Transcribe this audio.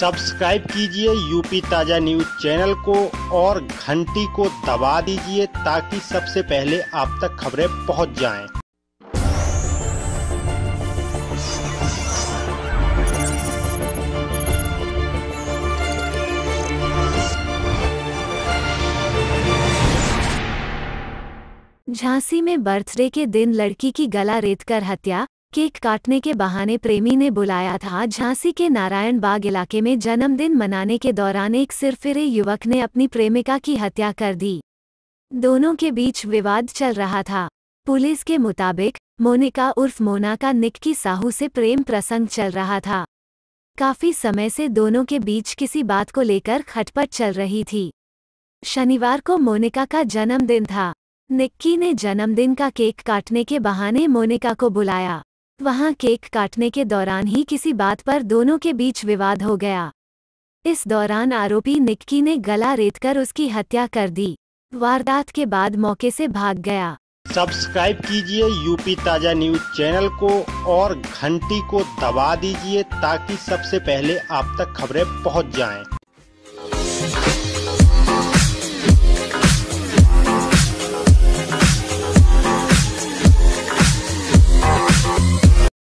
Subscribe कीजिए UP ताज़ा news channel को और घंटी को दबा दीजिए ताकि सबसे पहले आप तक खबरें पहुंच जाएं। झांसी में बर्थडे के दिन लड़की की गला रेतकर हत्या, केक काटने के बहाने प्रेमी ने बुलाया था। झांसी के नारायण बाग इलाके में जन्मदिन मनाने के दौरान एक सिरफिरे युवक ने अपनी प्रेमिका की हत्या कर दी। दोनों के बीच विवाद चल रहा था। पुलिस के मुताबिक मोनिका उर्फ मोनाका निक्की साहू से प्रेम प्रसंग चल रहा था। काफी समय से दोनों के बीच किसी बात को लेकर खटपट चल रही थी। शनिवार को मोनिका का जन्मदिन था। निक्की ने जन्मदिन का केक काटने के बहाने मोनिका को बुलाया। वहां केक काटने के दौरान ही किसी बात पर दोनों के बीच विवाद हो गया। इस दौरान आरोपी निक्की ने गला रेतकर उसकी हत्या कर दी। वारदात के बाद मौके से भाग गया। सब्सक्राइब कीजिए यूपी ताज़ा न्यूज़ चैनल को और घंटी को दबा दीजिए ताकि सबसे पहले आप तक खबरें पहुंच जाएं।